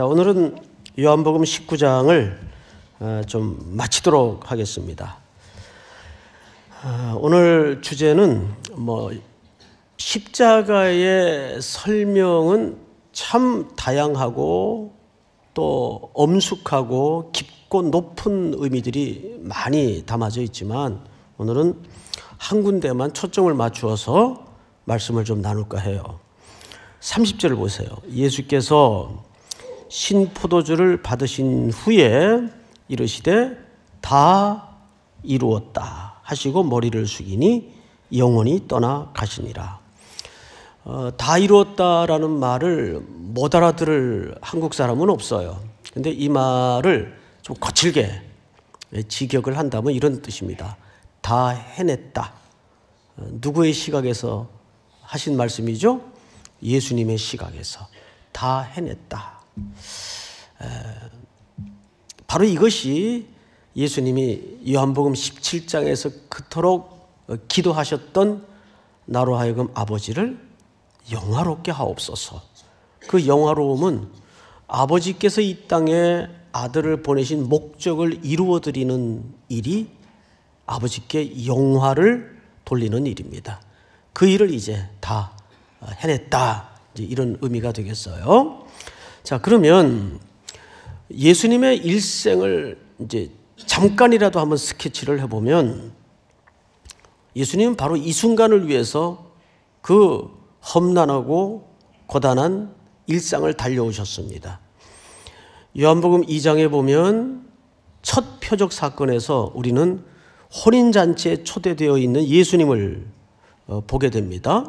자, 오늘은 요한복음 19장을 좀 마치도록 하겠습니다. 오늘 주제는 십자가의 설명은 참 다양하고 또 엄숙하고 깊고 높은 의미들이 많이 담아져 있지만 오늘은 한 군데만 초점을 맞추어서 말씀을 좀 나눌까 해요. 30절을 보세요. 예수께서 신포도주를 받으신 후에 이르시되 다 이루었다 하시고 머리를 숙이니 영혼이 떠나가시니라. 다 이루었다라는 말을 못 알아들을 한국 사람은 없어요. 근데 이 말을 좀 거칠게 직역을 한다면 이런 뜻입니다. 다 해냈다. 누구의 시각에서 하신 말씀이죠? 예수님의 시각에서 다 해냈다. 바로 이것이 예수님이 요한복음 17장에서 그토록 기도하셨던 나로 하여금 아버지를 영화롭게 하옵소서. 그 영화로움은 아버지께서 이 땅에 아들을 보내신 목적을 이루어드리는 일이 아버지께 영화를 돌리는 일입니다. 그 일을 이제 다 해냈다, 이제 이런 의미가 되겠어요. 자, 그러면 예수님의 일생을 이제 잠깐이라도 한번 스케치를 해보면 예수님은 바로 이 순간을 위해서 그 험난하고 고단한 일상을 달려오셨습니다. 요한복음 2장에 보면 첫 표적 사건에서 우리는 혼인잔치에 초대되어 있는 예수님을 보게 됩니다.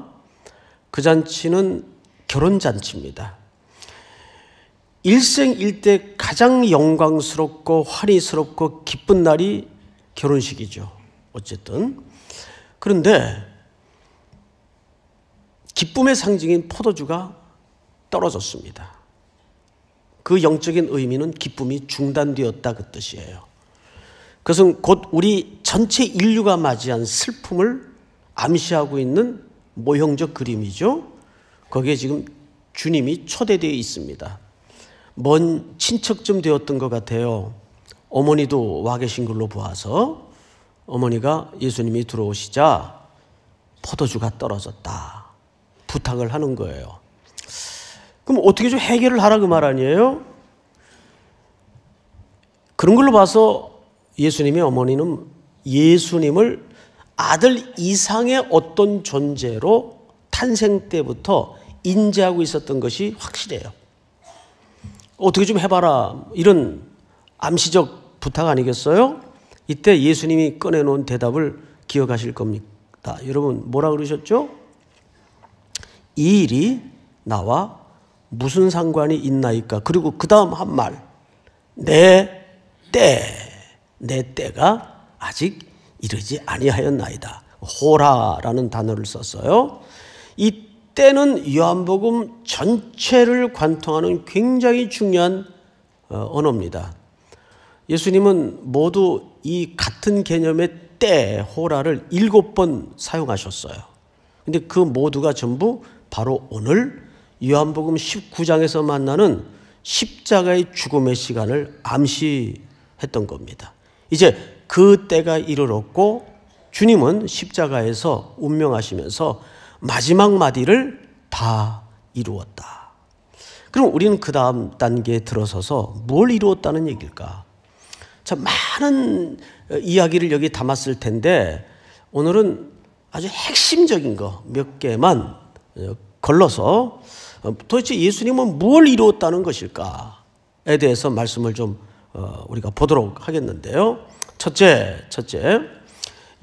그 잔치는 결혼잔치입니다. 일생일대 가장 영광스럽고 환희스럽고 기쁜 날이 결혼식이죠. 어쨌든 그런데 기쁨의 상징인 포도주가 떨어졌습니다. 그 영적인 의미는 기쁨이 중단되었다, 그 뜻이에요. 그것은 곧 우리 전체 인류가 맞이한 슬픔을 암시하고 있는 모형적 그림이죠. 거기에 지금 주님이 초대되어 있습니다. 먼 친척쯤 되었던 것 같아요. 어머니도 와 계신 걸로 보아서 어머니가 예수님이 들어오시자 포도주가 떨어졌다 부탁을 하는 거예요. 그럼 어떻게 좀 해결을 하라 그 말 아니에요? 그런 걸로 봐서 예수님의 어머니는 예수님을 아들 이상의 어떤 존재로 탄생 때부터 인지하고 있었던 것이 확실해요. 어떻게 좀 해봐라, 이런 암시적 부탁 아니겠어요? 이때 예수님이 꺼내놓은 대답을 기억하실 겁니다. 여러분 뭐라 그러셨죠? 이 일이 나와 무슨 상관이 있나이까. 그리고 그 다음 한 말, 내 때가 아직 이르지 아니하였나이다. 호라라는 단어를 썼어요. 이 때는 요한복음 전체를 관통하는 굉장히 중요한 언어입니다. 예수님은 모두 이 같은 개념의 때, 호라를 7번 사용하셨어요. 근데 그 모두가 전부 바로 오늘 요한복음 19장에서 만나는 십자가의 죽음의 시간을 암시했던 겁니다. 이제 그 때가 이르렀고 주님은 십자가에서 운명하시면서 마지막 마디를 다 이루었다. 그럼 우리는 그 다음 단계에 들어서서 뭘 이루었다는 얘기일까? 참 많은 이야기를 여기 담았을 텐데 오늘은 아주 핵심적인 거 몇 개만 걸러서 도대체 예수님은 뭘 이루었다는 것일까에 대해서 말씀을 좀 우리가 보도록 하겠는데요. 첫째,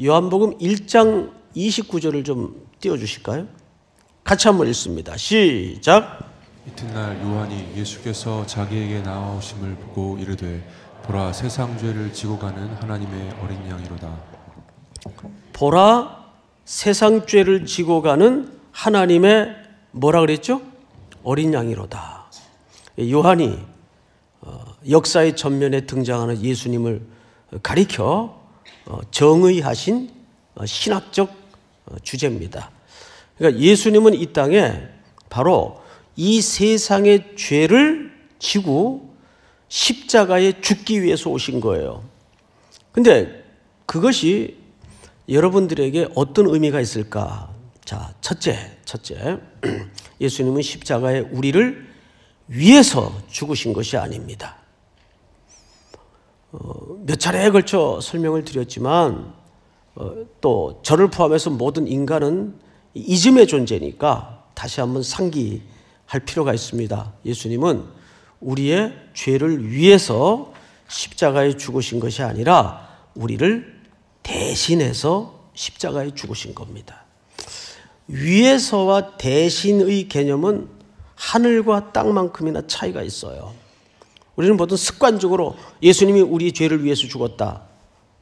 요한복음 1장 29절을 좀 띄워주실까요? 같이 한번 읽습니다. 시작. 이튿날 요한이 예수께서 자기에게 나아오심을 보고 이르되 보라, 세상 죄를 지고 가는 하나님의 어린 양이로다. 보라, 세상 죄를 지고 가는 하나님의 뭐라 그랬죠? 어린 양이로다. 요한이 역사의 전면에 등장하는 예수님을 가리켜 정의하신 신학적 주제입니다. 그러니까 예수님은 이 땅에 바로 이 세상의 죄를 지고 십자가에 죽기 위해서 오신 거예요. 근데 그것이 여러분들에게 어떤 의미가 있을까? 자, 첫째. 예수님은 십자가에 우리를 위해서 죽으신 것이 아닙니다. 몇 차례에 걸쳐 설명을 드렸지만 또 저를 포함해서 모든 인간은 이즘의 존재니까 다시 한번 상기할 필요가 있습니다. 예수님은 우리의 죄를 위해서 십자가에 죽으신 것이 아니라 우리를 대신해서 십자가에 죽으신 겁니다. 위에서와 대신의 개념은 하늘과 땅만큼이나 차이가 있어요. 우리는 보통 습관적으로 예수님이 우리의 죄를 위해서 죽었다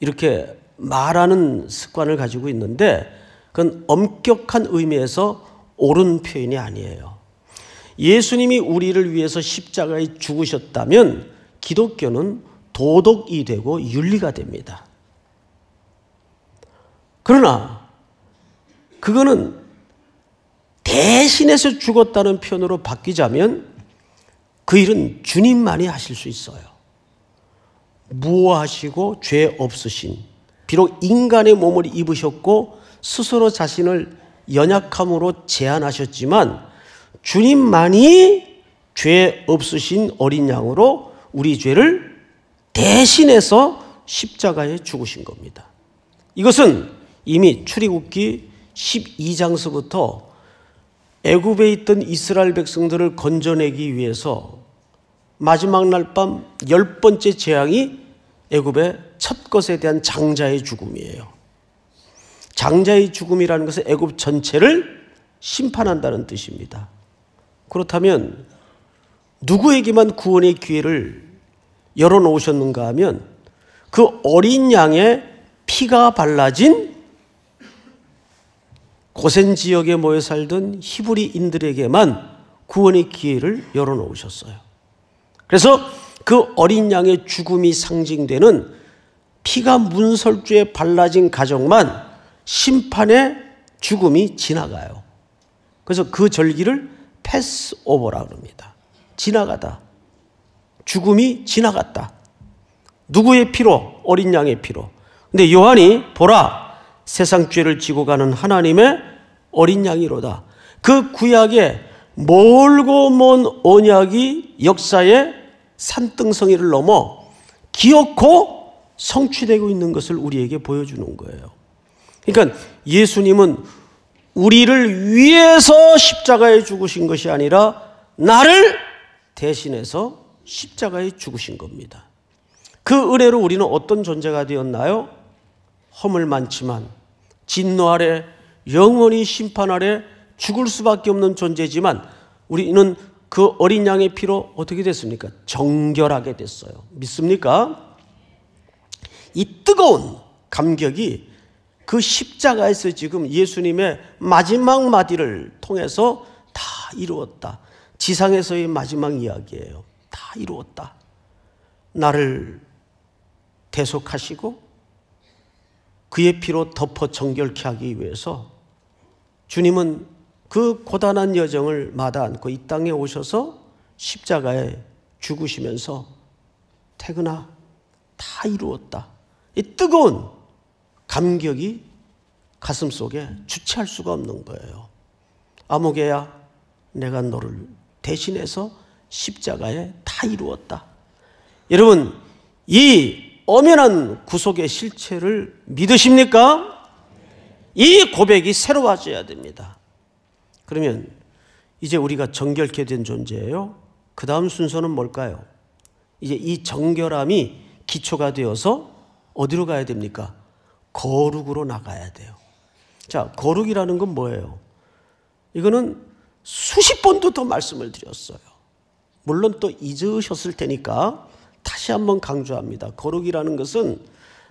이렇게 말하는 습관을 가지고 있는데 그건 엄격한 의미에서 옳은 표현이 아니에요. 예수님이 우리를 위해서 십자가에 죽으셨다면 기독교는 도덕이 되고 윤리가 됩니다. 그러나 그거는 대신해서 죽었다는 표현으로 바뀌자면 그 일은 주님만이 하실 수 있어요. 무오하시고 죄 없으신, 비록 인간의 몸을 입으셨고 스스로 자신을 연약함으로 제한하셨지만 주님만이 죄 없으신 어린 양으로 우리 죄를 대신해서 십자가에 죽으신 겁니다. 이것은 이미 출애굽기 12장서부터 애굽에 있던 이스라엘 백성들을 건져내기 위해서 마지막 날 밤 10번째 재앙이 애굽의 첫 것에 대한 장자의 죽음이에요. 장자의 죽음이라는 것은 애굽 전체를 심판한다는 뜻입니다. 그렇다면 누구에게만 구원의 기회를 열어놓으셨는가 하면 그 어린 양의 피가 발라진 고센 지역에 모여 살던 히브리인들에게만 구원의 기회를 열어놓으셨어요. 그래서 그 어린 양의 죽음이 상징되는 피가 문설주에 발라진 가정만 심판의 죽음이 지나가요. 그래서 그 절기를 패스오버라고 합니다. 지나가다. 죽음이 지나갔다. 누구의 피로? 어린 양의 피로. 근데 요한이 보라. 세상 죄를 지고 가는 하나님의 어린 양이로다. 그 구약의 멀고 먼 언약이 역사의 산등성이를 넘어 기어코 성취되고 있는 것을 우리에게 보여주는 거예요. 그러니까 예수님은 우리를 위해서 십자가에 죽으신 것이 아니라 나를 대신해서 십자가에 죽으신 겁니다. 그 은혜로 우리는 어떤 존재가 되었나요? 허물 많지만 진노 아래 영원히 심판 아래 죽을 수밖에 없는 존재지만 우리는 그 어린 양의 피로 어떻게 됐습니까? 정결하게 됐어요. 믿습니까? 이 뜨거운 감격이 그 십자가에서 지금 예수님의 마지막 마디를 통해서 다 이루었다. 지상에서의 마지막 이야기예요. 다 이루었다. 나를 대속하시고 그의 피로 덮어 정결케 하기 위해서 주님은 그 고단한 여정을 마다 않고 이 땅에 오셔서 십자가에 죽으시면서 퇴근아 다 이루었다. 이 뜨거운 감격이 가슴 속에 주체할 수가 없는 거예요. 아모개야 내가 너를 대신해서 십자가에 다 이루었다. 여러분 이 엄연한 구속의 실체를 믿으십니까? 이 고백이 새로워져야 됩니다. 그러면 이제 우리가 정결케 된 존재예요. 그 다음 순서는 뭘까요? 이제 이 정결함이 기초가 되어서 어디로 가야 됩니까? 거룩으로 나가야 돼요. 자, 거룩이라는 건 뭐예요? 이거는 수십 번도 더 말씀을 드렸어요. 물론 또 잊으셨을 테니까 다시 한번 강조합니다. 거룩이라는 것은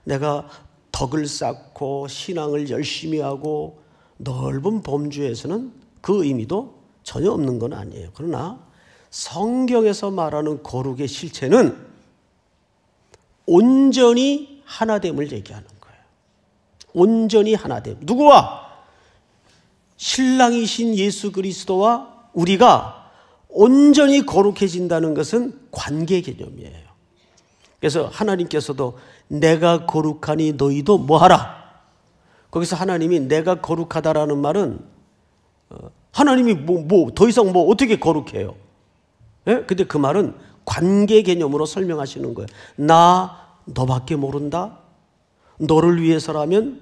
내가 덕을 쌓고 신앙을 열심히 하고 넓은 범주에서는 그 의미도 전혀 없는 건 아니에요. 그러나 성경에서 말하는 거룩의 실체는 온전히 하나됨을 얘기하는 거예요. 온전히 하나됨. 누구와? 신랑이신 예수 그리스도와 우리가 온전히 거룩해진다는 것은 관계 개념이에요. 그래서 하나님께서도 내가 거룩하니 너희도 뭐하라. 거기서 하나님이 내가 거룩하다라는 말은 하나님이 더 이상 어떻게 거룩해요? 예? 근데 그 말은 관계 개념으로 설명하시는 거예요. 나 너밖에 모른다. 너를 위해서라면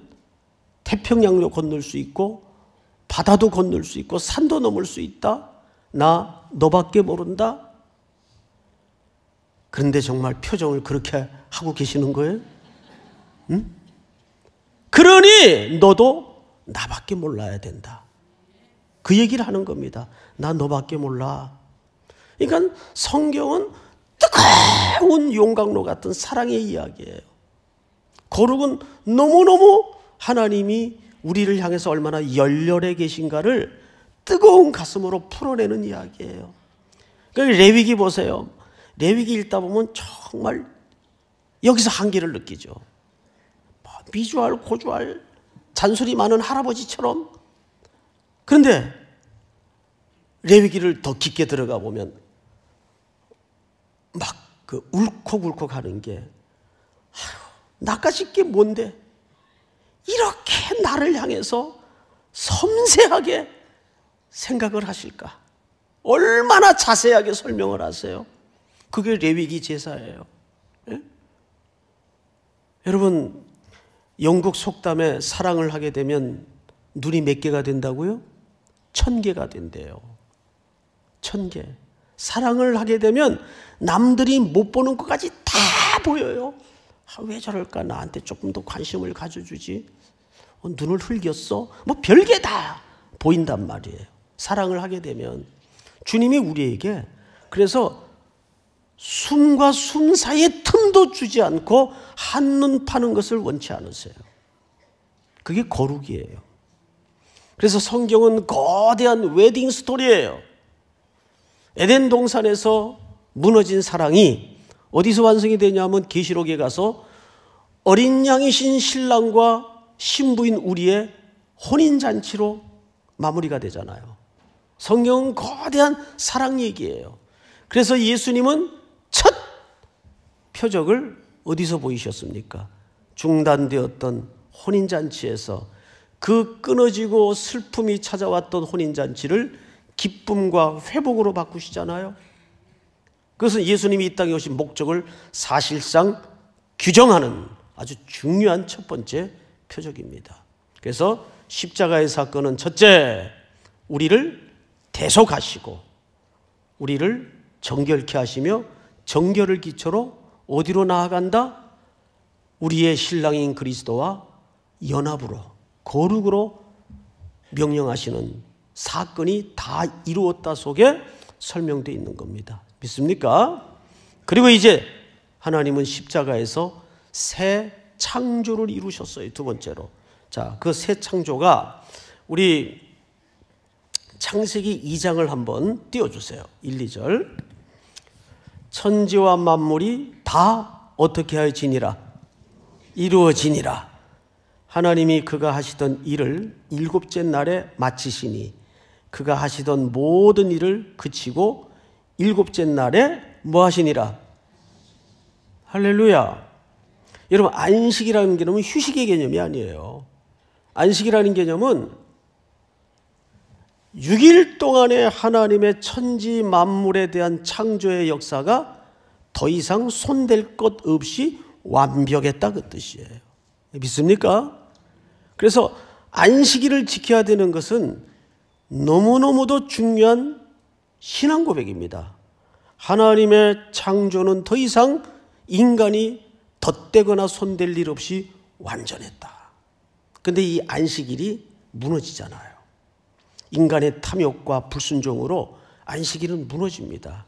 태평양도 건널 수 있고 바다도 건널 수 있고 산도 넘을 수 있다. 나 너밖에 모른다. 그런데 정말 표정을 그렇게 하고 계시는 거예요? 응? 그러니 너도 나밖에 몰라야 된다. 그 얘기를 하는 겁니다. 나 너밖에 몰라. 그러니까 성경은 뜨거운 용광로 같은 사랑의 이야기예요. 거룩은 너무너무 하나님이 우리를 향해서 얼마나 열렬해 계신가를 뜨거운 가슴으로 풀어내는 이야기예요. 그러니까 레위기 보세요. 레위기 읽다 보면 정말 여기서 한계를 느끼죠. 미주알 고주알 잔소리 많은 할아버지처럼. 그런데 레위기를 더 깊게 들어가 보면 막 그 울컥울컥 하는 게, 아휴 나까짓 게 뭔데 이렇게 나를 향해서 섬세하게 생각을 하실까? 얼마나 자세하게 설명을 하세요? 그게 레위기 제사예요. 예? 여러분, 영국 속담에 사랑을 하게 되면 눈이 몇 개가 된다고요? 1000개가 된대요. 1000개. 사랑을 하게 되면 남들이 못 보는 것까지 다 보여요. 아, 왜 저럴까? 나한테 조금 더 관심을 가져주지. 눈을 흘겼어? 별게 다 보인단 말이에요. 사랑을 하게 되면. 주님이 우리에게 그래서 숨과 숨 사이에 틈도 주지 않고 한눈 파는 것을 원치 않으세요. 그게 거룩이에요. 그래서 성경은 거대한 웨딩 스토리예요. 에덴 동산에서 무너진 사랑이 어디서 완성이 되냐면 계시록에 가서 어린 양이신 신랑과 신부인 우리의 혼인잔치로 마무리가 되잖아요. 성경은 거대한 사랑 얘기예요. 그래서 예수님은 첫 표적을 어디서 보이셨습니까? 중단되었던 혼인잔치에서 그 끊어지고 슬픔이 찾아왔던 혼인잔치를 기쁨과 회복으로 바꾸시잖아요. 그것은 예수님이 이 땅에 오신 목적을 사실상 규정하는 아주 중요한 첫 번째 표적입니다. 그래서 십자가의 사건은 첫째, 우리를 대속하시고 우리를 정결케 하시며 정결을 기초로 어디로 나아간다? 우리의 신랑인 그리스도와 연합으로, 거룩으로 명령하시는 사건이 다 이루었다 속에 설명되어 있는 겁니다. 믿습니까? 그리고 이제 하나님은 십자가에서 새 창조를 이루셨어요. 두 번째로. 자, 그 새 창조가 우리 창세기 2장을 한번 띄워주세요. 1, 2절. 천지와 만물이 다 어떻게 하여지니라? 이루어지니라. 하나님이 그가 하시던 일을 일곱째 날에 마치시니 그가 하시던 모든 일을 그치고 일곱째 날에 뭐 하시니라? 할렐루야. 여러분, 안식이라는 개념은 휴식의 개념이 아니에요. 안식이라는 개념은 6일 동안의 하나님의 천지 만물에 대한 창조의 역사가 더 이상 손댈 것 없이 완벽했다, 그 뜻이에요. 믿습니까? 그래서 안식일을 지켜야 되는 것은 너무너무도 중요한 신앙 고백입니다. 하나님의 창조는 더 이상 인간이 덧대거나 손댈 일 없이 완전했다. 그런데 이 안식일이 무너지잖아요. 인간의 탐욕과 불순종으로 안식일은 무너집니다.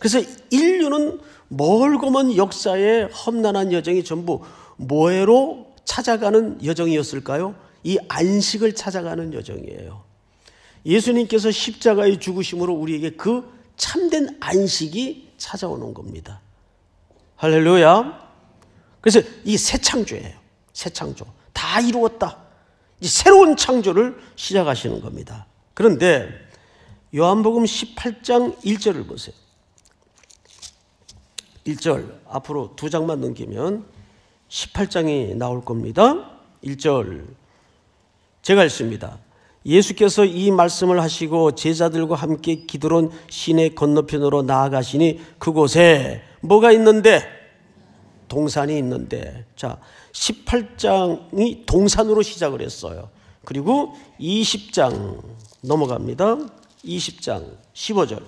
그래서 인류는 멀고먼 역사의 험난한 여정이 전부 뭐해로 찾아가는 여정이었을까요? 이 안식을 찾아가는 여정이에요. 예수님께서 십자가의 죽으심으로 우리에게 그 참된 안식이 찾아오는 겁니다. 할렐루야. 그래서 이 새 창조예요. 새 창조. 다 이루었다. 새로운 창조를 시작하시는 겁니다. 그런데 요한복음 18장 1절을 보세요. 1절 앞으로 두 장만 넘기면 18장이 나올 겁니다. 1절 제가 읽습니다. 예수께서 이 말씀을 하시고 제자들과 함께 기드론 시내 건너편으로 나아가시니 그곳에 뭐가 있는데? 동산이 있는데. 자, 18장이 동산으로 시작을 했어요. 그리고 20장 넘어갑니다. 20장 15절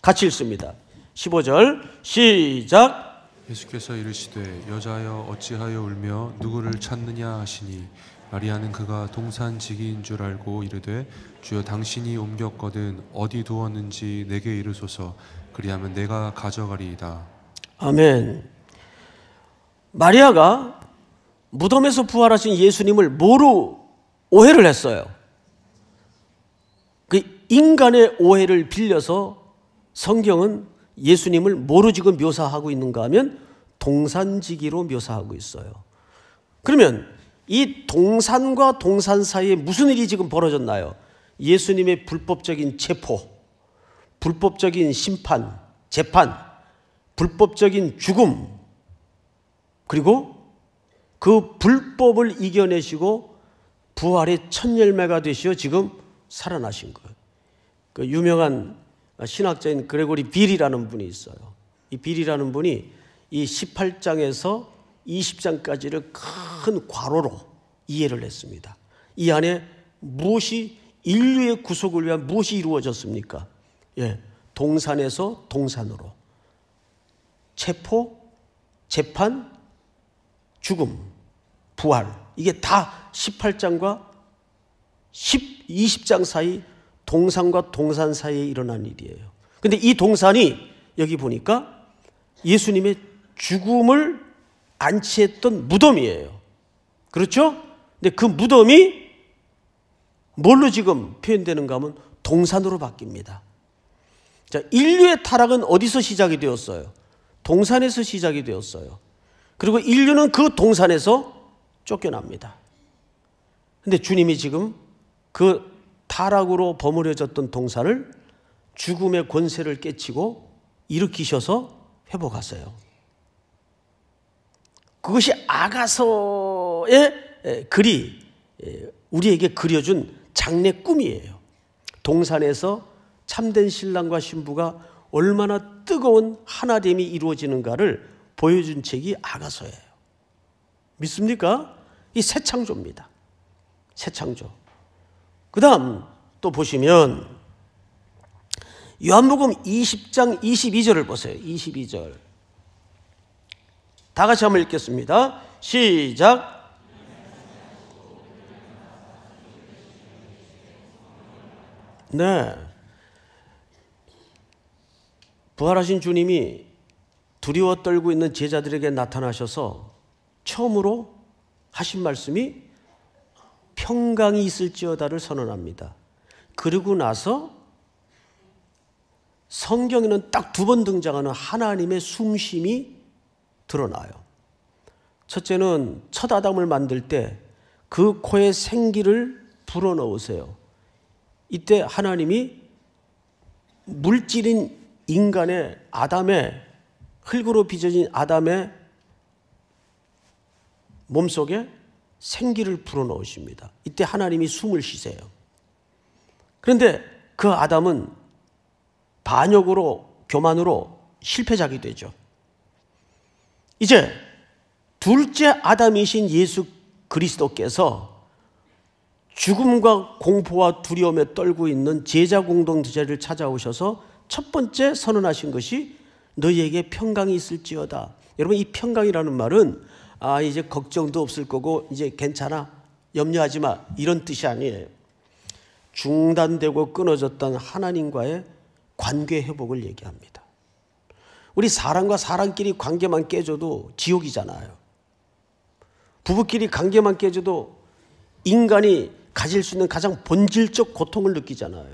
같이 읽습니다. 15절 시작. 예수께서 이르시되 여자여 어찌하여 울며 누구를 찾느냐 하시니 마리아는 그가 동산지기인 줄 알고 이르되 주여 당신이 옮겼거든 어디 두었는지 내게 이르소서 그리하면 내가 가져가리이다. 아멘. 마리아가 무덤에서 부활하신 예수님을 뭐로 오해를 했어요? 그 인간의 오해를 빌려서 성경은 예수님을 뭐로 지금 묘사하고 있는가 하면 동산지기로 묘사하고 있어요. 그러면 이 동산과 동산 사이에 무슨 일이 지금 벌어졌나요? 예수님의 불법적인 체포, 불법적인 심판, 재판, 불법적인 죽음, 그리고 그 불법을 이겨내시고 부활의 첫 열매가 되시어 지금 살아나신 거예요. 그 유명한 신학자인 그레고리 빌이라는 분이 있어요. 이 빌이라는 분이 이 18장에서 20장까지를 큰 괄호로 이해를 했습니다. 이 안에 무엇이 인류의 구속을 위한 무엇이 이루어졌습니까? 예, 동산에서 동산으로 체포, 재판, 죽음, 부활 이게 다 18장과 20장 사이 동산과 동산 사이에 일어난 일이에요. 근데 이 동산이 여기 보니까 예수님의 죽음을 안치했던 무덤이에요. 그렇죠? 근데 그 무덤이 뭘로 지금 표현되는가 하면 동산으로 바뀝니다. 자, 인류의 타락은 어디서 시작이 되었어요? 동산에서 시작이 되었어요. 그리고 인류는 그 동산에서 쫓겨납니다. 근데 주님이 지금 그 타락으로 버무려졌던 동산을 죽음의 권세를 깨치고 일으키셔서 회복하세요. 그것이 아가서의 글이 우리에게 그려준 장래 꿈이에요. 동산에서 참된 신랑과 신부가 얼마나 뜨거운 하나됨이 이루어지는가를 보여준 책이 아가서예요. 믿습니까? 이 새 창조입니다. 새 창조. 그 다음 또 보시면 요한복음 20장 22절을 보세요. 22절 다 같이 한번 읽겠습니다. 시작. 네. 부활하신 주님이 두려워 떨고 있는 제자들에게 나타나셔서 처음으로 하신 말씀이 평강이 있을지어다를 선언합니다. 그러고 나서 성경에는 딱 두 번 등장하는 하나님의 숨쉼이 드러나요. 첫째는 첫 아담을 만들 때 그 코에 생기를 불어넣으세요. 이때 하나님이 물질인 인간의 아담의 흙으로 빚어진 아담의 몸속에 생기를 불어넣으십니다. 이때 하나님이 숨을 쉬세요. 그런데 그 아담은 반역으로 교만으로 실패자가 되죠. 이제 둘째 아담이신 예수 그리스도께서 죽음과 공포와 두려움에 떨고 있는 제자 공동체를 찾아오셔서 첫 번째 선언하신 것이 너희에게 평강이 있을지어다. 여러분 이 평강이라는 말은 아 이제 걱정도 없을 거고 이제 괜찮아 염려하지 마 이런 뜻이 아니에요. 중단되고 끊어졌던 하나님과의 관계 회복을 얘기합니다. 우리 사람과 사람끼리 관계만 깨져도 지옥이잖아요. 부부끼리 관계만 깨져도 인간이 가질 수 있는 가장 본질적 고통을 느끼잖아요.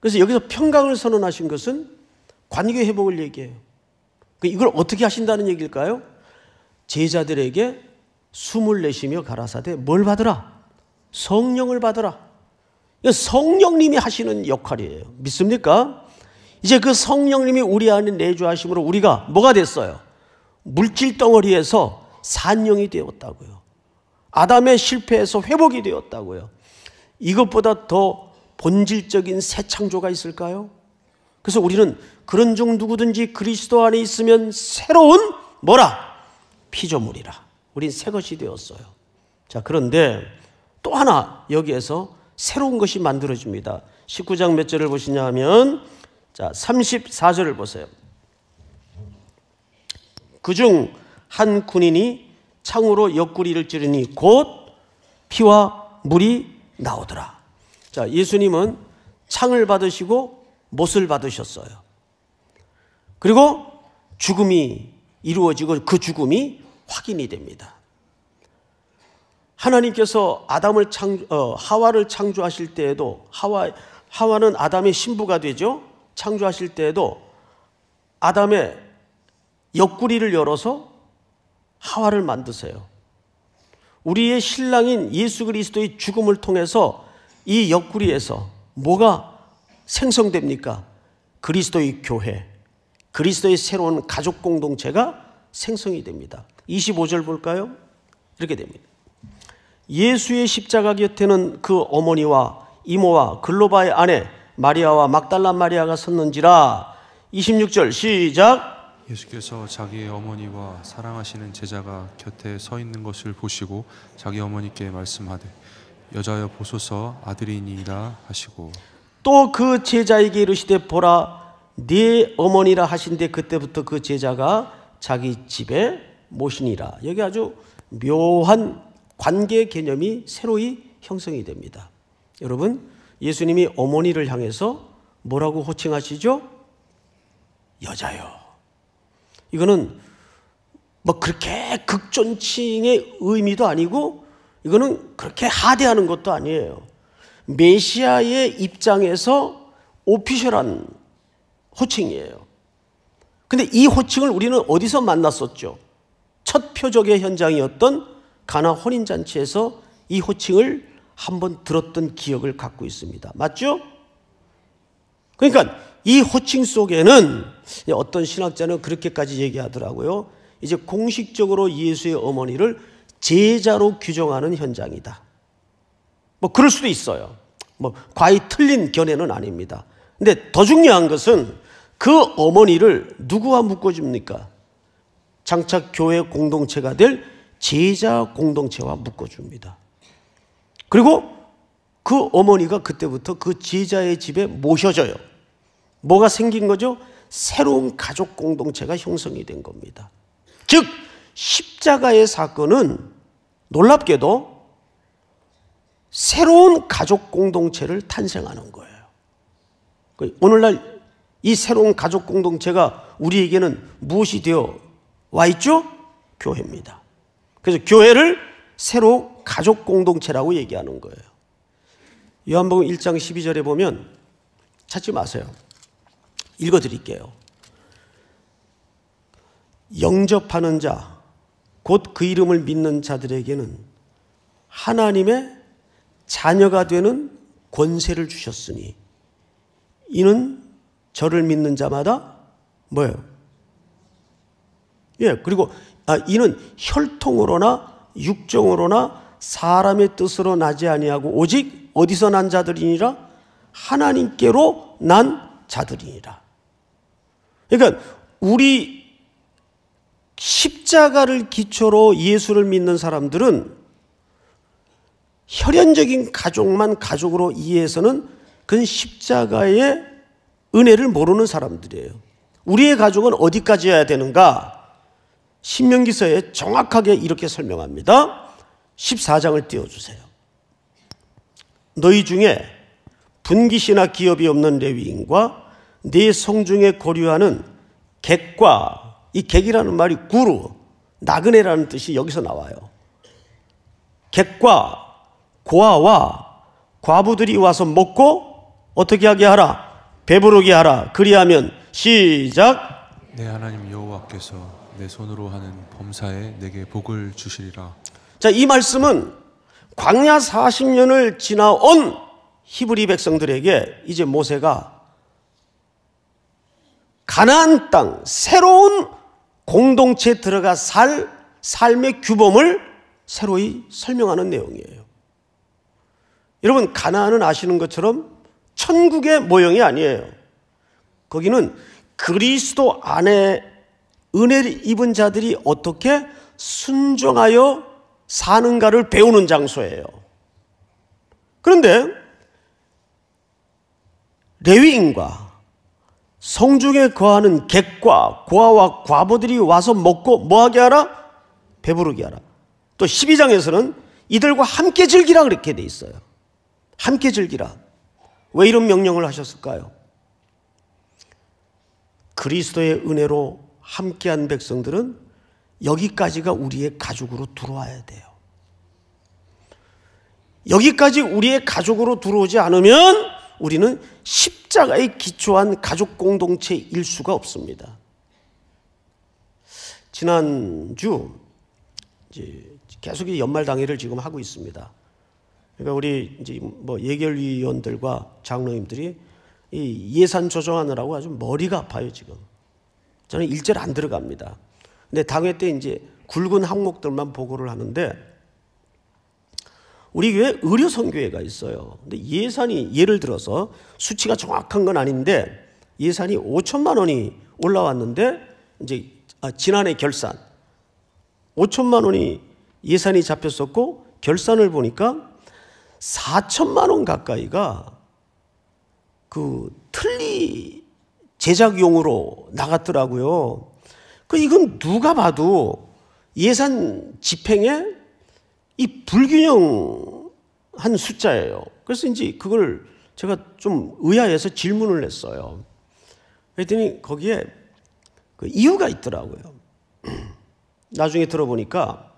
그래서 여기서 평강을 선언하신 것은 관계 회복을 얘기해요. 이걸 어떻게 하신다는 얘기일까요? 제자들에게 숨을 내쉬며 가라사대 뭘 받으라? 성령을 받으라. 성령님이 하시는 역할이에요. 믿습니까? 이제 그 성령님이 우리 안에 내주하심으로 우리가 뭐가 됐어요? 물질덩어리에서 산령이 되었다고요. 아담의 실패에서 회복이 되었다고요. 이것보다 더 본질적인 새 창조가 있을까요? 그래서 우리는 그런 중 누구든지 그리스도 안에 있으면 새로운 뭐라? 피조물이라. 우린 새 것이 되었어요. 자, 그런데 또 하나 여기에서 새로운 것이 만들어집니다. 19장 몇 절을 보시냐 하면 자, 34절을 보세요. 그중 한 군인이 창으로 옆구리를 찌르니 곧 피와 물이 나오더라. 자, 예수님은 창을 받으시고 못을 받으셨어요. 그리고 죽음이 이루어지고 그 죽음이 확인이 됩니다. 하나님께서 아담을 하와를 창조하실 때에도 하와는 아담의 신부가 되죠. 창조하실 때에도 아담의 옆구리를 열어서 하와를 만드세요. 우리의 신랑인 예수 그리스도의 죽음을 통해서 이 옆구리에서 뭐가 생성됩니까? 그리스도의 교회, 그리스도의 새로운 가족 공동체가 생성이 됩니다. 25절 볼까요? 이렇게 됩니다. 예수의 십자가 곁에는 그 어머니와 이모와 글로바의 아내 마리아와 막달라 마리아가 섰는지라. 26절 시작. 예수께서 자기의 어머니와 사랑하시는 제자가 곁에 서 있는 것을 보시고 자기 어머니께 말씀하되 여자여 보소서 아들이니이다 하시고 또 그 제자에게 이르시되 보라 네 어머니라 하신데 그때부터 그 제자가 자기 집에 모시니라. 여기 아주 묘한 관계 개념이 새로이 형성이 됩니다. 여러분, 예수님이 어머니를 향해서 뭐라고 호칭하시죠? 여자요. 이거는 뭐 그렇게 극존칭의 의미도 아니고 이거는 그렇게 하대하는 것도 아니에요. 메시아의 입장에서 오피셜한 호칭이에요. 근데 이 호칭을 우리는 어디서 만났었죠? 첫 표적의 현장이었던 가나 혼인잔치에서 이 호칭을 한번 들었던 기억을 갖고 있습니다. 맞죠? 그러니까 이 호칭 속에는 어떤 신학자는 그렇게까지 얘기하더라고요. 이제 공식적으로 예수의 어머니를 제자로 규정하는 현장이다. 뭐 그럴 수도 있어요. 뭐 과히 틀린 견해는 아닙니다. 근데 더 중요한 것은 그 어머니를 누구와 묶어줍니까? 장차 교회 공동체가 될 제자 공동체와 묶어줍니다. 그리고 그 어머니가 그때부터 그 제자의 집에 모셔져요. 뭐가 생긴 거죠? 새로운 가족 공동체가 형성이 된 겁니다. 즉 십자가의 사건은 놀랍게도 새로운 가족 공동체를 탄생하는 거예요. 오늘날 이 새로운 가족 공동체가 우리에게는 무엇이 되어 와 있죠? 교회입니다. 그래서 교회를 새로 가족 공동체라고 얘기하는 거예요. 요한복음 1장 12절에 보면 찾지 마세요. 읽어드릴게요. 영접하는 자, 곧 그 이름을 믿는 자들에게는 하나님의 자녀가 되는 권세를 주셨으니 이는 저를 믿는 자마다 뭐예요? 예, 그리고 이는 혈통으로나 육정으로나 사람의 뜻으로 나지 아니하고 오직 어디서 난 자들이니라? 하나님께로 난 자들이니라. 그러니까 우리 십자가를 기초로 예수를 믿는 사람들은 혈연적인 가족만 가족으로 이해해서는 그건 십자가의 은혜를 모르는 사람들이에요. 우리의 가족은 어디까지여야 되는가? 신명기서에 정확하게 이렇게 설명합니다. 14장을 띄워주세요. 너희 중에 분깃이나 기업이 없는 레위인과 네 성중에 거류하는 객과, 이 객이라는 말이 구루, 나그네라는 뜻이 여기서 나와요. 객과 고아와 과부들이 와서 먹고 어떻게 하게 하라? 배부르게 하라. 그리하면 시작. 네 하나님 여호와께서 내 손으로 하는 범사에 내게 복을 주시리라. 자, 이 말씀은 광야 40년을 지나온 히브리 백성들에게 이제 모세가 가나안 땅, 새로운 공동체에 들어가 살 삶의 규범을 새로이 설명하는 내용이에요. 여러분, 가나안은 아시는 것처럼 천국의 모형이 아니에요. 거기는 그리스도 안에 은혜를 입은 자들이 어떻게 순종하여 사는가를 배우는 장소예요. 그런데 레위인과 성중에 거하는 객과 고아와 과부들이 와서 먹고 뭐하게 하라? 배부르게 하라. 또 12장에서는 이들과 함께 즐기라 그렇게 돼 있어요. 함께 즐기라. 왜 이런 명령을 하셨을까요? 그리스도의 은혜로 함께한 백성들은 여기까지가 우리의 가족으로 들어와야 돼요. 여기까지 우리의 가족으로 들어오지 않으면 우리는 십자가에 기초한 가족 공동체일 수가 없습니다. 지난주 이제 계속 연말 당회를 지금 하고 있습니다. 그러니까 우리 이제 뭐 예결위원들과 장로님들이 이 예산 조정하느라고 아주 머리가 아파요 지금. 저는 일절 안 들어갑니다. 근데 당회 때 이제 굵은 항목들만 보고를 하는데, 우리 교회 의료선교회가 있어요. 근데 예산이, 예를 들어서 수치가 정확한 건 아닌데 예산이 5천만 원이 올라왔는데, 이제 지난해 결산 5천만 원이 예산이 잡혔었고, 결산을 보니까 4천만 원 가까이가 그 틀니 제작용으로 나갔더라고요. 그 이건 누가 봐도 예산 집행에 이 불균형한 숫자예요. 그래서 이제 그걸 제가 좀 의아해서 질문을 했어요. 그랬더니 거기에 그 이유가 있더라고요. 나중에 들어보니까,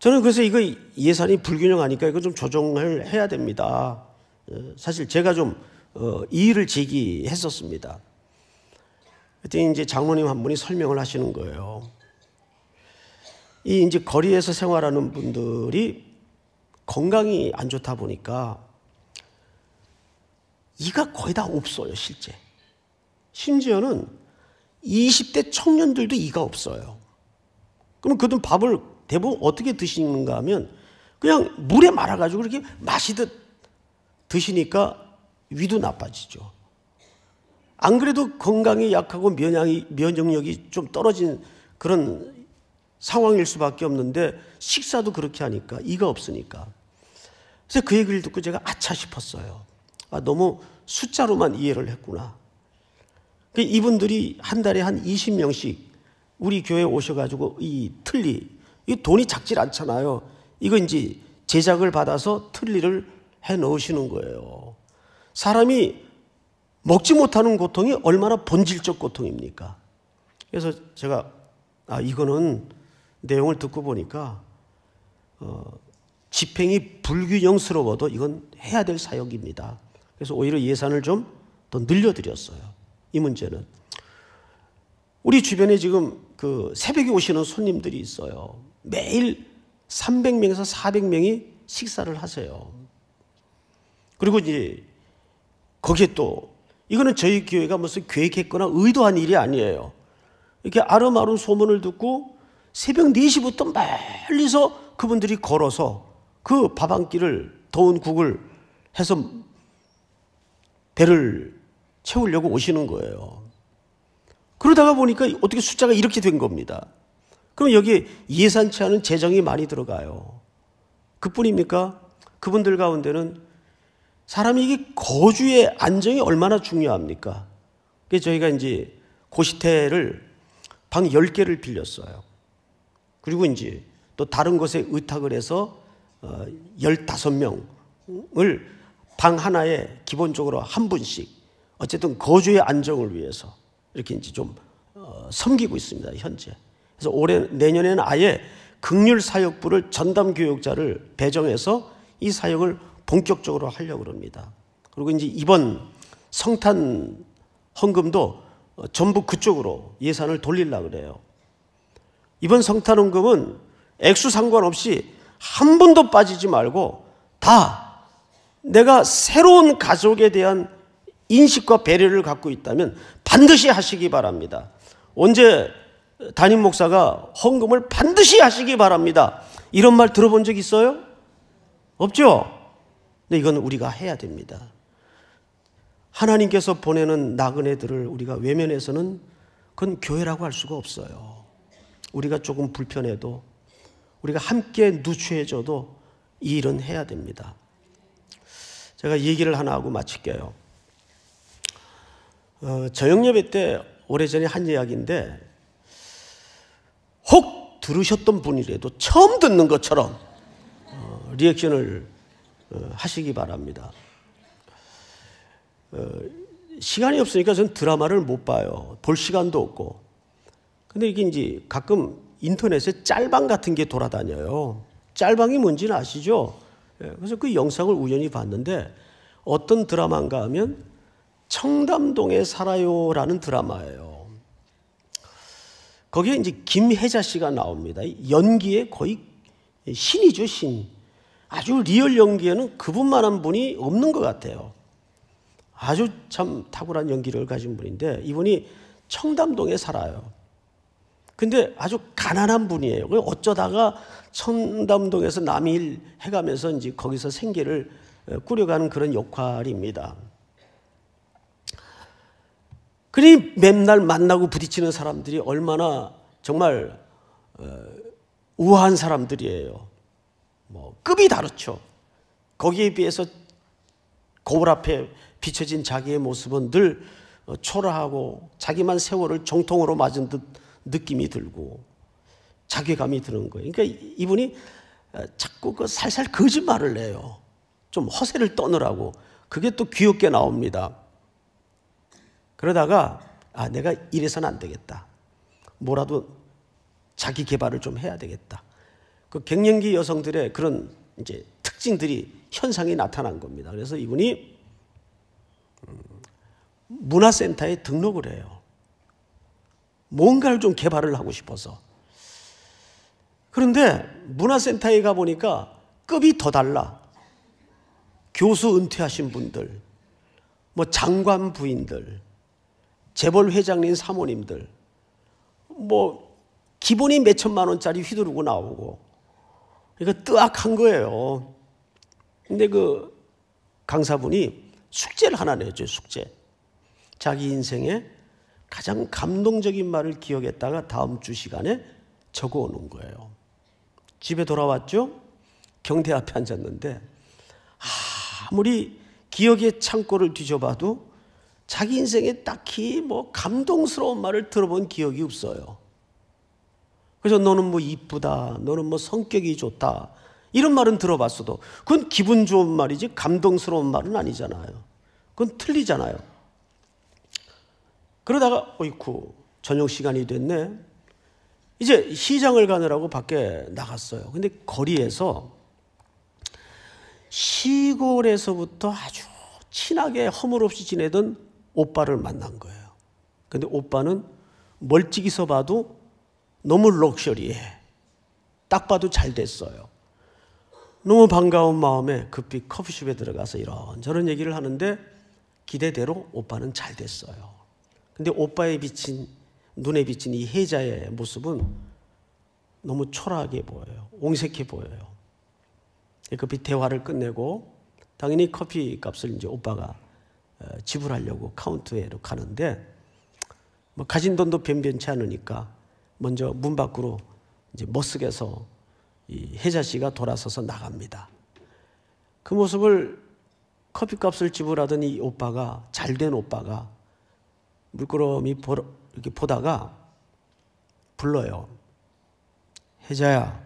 저는 그래서 이거 예산이 불균형하니까 이거 좀 조정을 해야 됩니다. 사실 제가 좀 이의를 제기했었습니다. 그랬더니 이제 장로님 한 분이 설명을 하시는 거예요. 이 이제 거리에서 생활하는 분들이 건강이 안 좋다 보니까 이가 거의 다 없어요, 실제. 심지어는 20대 청년들도 이가 없어요. 그럼 그들 밥을 대부분 어떻게 드시는가 하면 그냥 물에 말아가지고 이렇게 마시듯 드시니까 위도 나빠지죠. 안 그래도 건강이 약하고 면역력이 좀 떨어진 그런 상황일 수밖에 없는데 식사도 그렇게 하니까, 이가 없으니까. 그래서 그 얘기를 듣고 제가 아차 싶었어요. 아, 너무 숫자로만 이해를 했구나. 이분들이 한 달에 한 20명씩 우리 교회에 오셔가지고 이 틀니, 이게 돈이 작질 않잖아요. 이거 이제 제작을 받아서 틀니를 해 넣으시는 거예요. 사람이 먹지 못하는 고통이 얼마나 본질적 고통입니까? 그래서 제가 이거는 내용을 듣고 보니까 집행이 불균형스러워도 이건 해야 될 사역입니다. 그래서 오히려 예산을 좀 더 늘려드렸어요. 이 문제는 우리 주변에 지금 그 새벽에 오시는 손님들이 있어요. 매일 300명에서 400명이 식사를 하세요. 그리고 이제 거기에 또, 이거는 저희 교회가 무슨 계획했거나 의도한 일이 아니에요. 이렇게 아름아름 소문을 듣고 새벽 4시부터 멀리서 그분들이 걸어서 그 밥 한 끼를, 더운 국을 해서 배를 채우려고 오시는 거예요. 그러다가 보니까 어떻게 숫자가 이렇게 된 겁니다. 그럼 여기 예산치 않은 재정이 많이 들어가요. 그뿐입니까? 그분들 가운데는 사람이 이게 거주의 안정이 얼마나 중요합니까? 그래서 저희가 이제 고시텔을 방 10개를 빌렸어요. 그리고 이제 또 다른 곳에 의탁을 해서 15명을 방 하나에 기본적으로 한 분씩, 어쨌든 거주의 안정을 위해서 이렇게 이제 좀 섬기고 있습니다, 현재. 그래서 올해, 내년에는 아예 극률 사역부를 전담 교역자를 배정해서 이 사역을 본격적으로 하려고 합니다. 그리고 이제 이번 성탄 헌금도 전부 그쪽으로 예산을 돌리려고 그래요. 이번 성탄헌금은 액수 상관없이 한 번도 빠지지 말고 다 내가 새로운 가족에 대한 인식과 배려를 갖고 있다면 반드시 하시기 바랍니다. 언제 담임 목사가 헌금을 반드시 하시기 바랍니다, 이런 말 들어본 적 있어요? 없죠? 근데 이건 우리가 해야 됩니다. 하나님께서 보내는 나그네들을 우리가 외면해서는 그건 교회라고 할 수가 없어요. 우리가 조금 불편해도, 우리가 함께 누추해져도 이 일은 해야 됩니다. 제가 얘기를 하나 하고 마칠게요. 저녁 예배 때 오래전에 한 이야기인데 혹 들으셨던 분이라도 처음 듣는 것처럼 리액션을 하시기 바랍니다. 시간이 없으니까 저는 드라마를 못 봐요. 볼 시간도 없고. 근데 이게 이제 가끔 인터넷에 짤방 같은 게 돌아다녀요. 짤방이 뭔지는 아시죠? 그래서 그 영상을 우연히 봤는데 어떤 드라마인가 하면 청담동에 살아요라는 드라마예요. 거기에 이제 김혜자 씨가 나옵니다. 연기에 거의 신이죠, 신. 아주 리얼 연기에는 그분만한 분이 없는 것 같아요. 아주 참 탁월한 연기를 가진 분인데 이분이 청담동에 살아요. 근데 아주 가난한 분이에요. 어쩌다가 청담동에서 남일 해가면서 이제 거기서 생계를 꾸려가는 그런 역할입니다. 그러니 맨날 만나고 부딪히는 사람들이 얼마나 정말 우아한 사람들이에요. 뭐 급이 다르죠. 거기에 비해서 거울 앞에 비춰진 자기의 모습은 늘 초라하고 자기만 세월을 정통으로 맞은 듯 느낌이 들고 자괴감이 드는 거예요. 그러니까 이분이 자꾸 그 살살 거짓말을 내요. 좀 허세를 떠느라고. 그게 또 귀엽게 나옵니다. 그러다가 아, 내가 이래서는 안 되겠다, 뭐라도 자기 개발을 좀 해야 되겠다. 그 갱년기 여성들의 그런 이제 특징들이 현상이 나타난 겁니다. 그래서 이분이 문화센터에 등록을 해요. 뭔가를 좀 개발을 하고 싶어서. 그런데 문화센터에 가보니까 급이 더 달라. 교수 은퇴하신 분들, 뭐 장관 부인들, 재벌 회장님 사모님들, 뭐 기본이 몇 천만 원짜리 휘두르고 나오고. 그러니까 뜨악한 거예요. 근데 그 강사분이 숙제를 하나 내줬죠, 숙제. 자기 인생에 가장 감동적인 말을 기억했다가 다음 주 시간에 적어오는 거예요. 집에 돌아왔죠? 경대 앞에 앉았는데 아무리 기억의 창고를 뒤져봐도 자기 인생에 딱히 뭐 감동스러운 말을 들어본 기억이 없어요. 그래서 너는 뭐 이쁘다, 너는 뭐 성격이 좋다, 이런 말은 들어봤어도 그건 기분 좋은 말이지 감동스러운 말은 아니잖아요. 그건 틀리잖아요. 그러다가 어이쿠 저녁 시간이 됐네. 이제 시장을 가느라고 밖에 나갔어요. 근데 거리에서 시골에서부터 아주 친하게 허물없이 지내던 오빠를 만난 거예요. 근데 오빠는 멀찍이서 봐도 너무 럭셔리해. 딱 봐도 잘 됐어요. 너무 반가운 마음에 급히 커피숍에 들어가서 이런저런 얘기를 하는데 기대대로 오빠는 잘 됐어요. 근데 오빠의 비친, 눈에 비친 이 혜자의 모습은 너무 초라하게 보여요. 옹색해 보여요. 급히 대화를 끝내고 당연히 커피 값을 이제 오빠가 지불하려고 카운터에로 가는데 뭐 가진 돈도 변변치 않으니까 먼저 문 밖으로 이제 머쓱해서 이 혜자 씨가 돌아서서 나갑니다. 그 모습을 커피 값을 지불하던 이 오빠가, 잘된 오빠가 물끄러미 이렇게 보다가 불러요. 혜자야.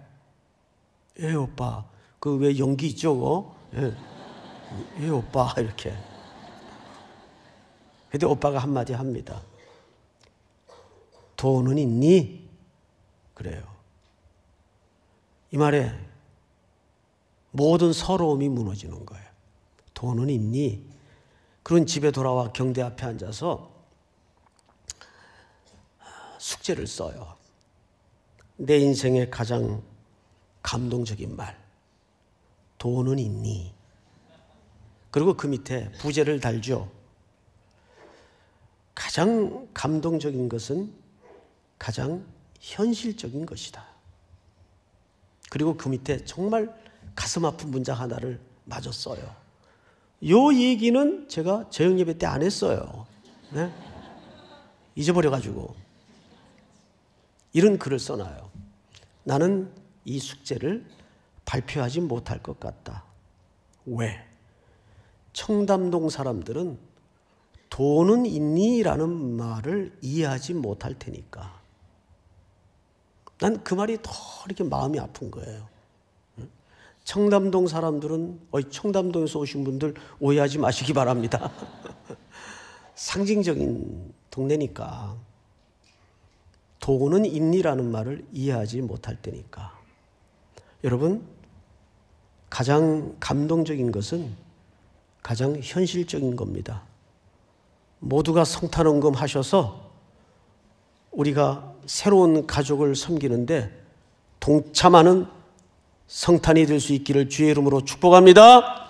예, 오빠. 그 왜 연기 있죠, 그거? 예, 오빠. 이렇게. 근데 오빠가 한마디 합니다. 돈은 있니? 그래요. 이 말에 모든 서러움이 무너지는 거예요. 돈은 있니? 그런 집에 돌아와 경대 앞에 앉아서 숙제를 써요. 내 인생의 가장 감동적인 말. 돈은 있니? 그리고 그 밑에 부제를 달죠. 가장 감동적인 것은 가장 현실적인 것이다. 그리고 그 밑에 정말 가슴 아픈 문장 하나를 마저 써요. 요 얘기는 제가 저녁 예배 때 안 했어요. 네? 잊어버려가지고 이런 글을 써놔요. 나는 이 숙제를 발표하지 못할 것 같다. 왜? 청담동 사람들은 돈은 있니? 라는 말을 이해하지 못할 테니까. 난 그 말이 더 이렇게 마음이 아픈 거예요. 청담동 사람들은, 청담동에서 오신 분들 오해하지 마시기 바랍니다. 상징적인 동네니까. 돈은 있니라는 말을 이해하지 못할 테니까. 여러분, 가장 감동적인 것은 가장 현실적인 겁니다. 모두가 성탄헌금 하셔서 우리가 새로운 가족을 섬기는데 동참하는 성탄이 될 수 있기를 주의 이름으로 축복합니다.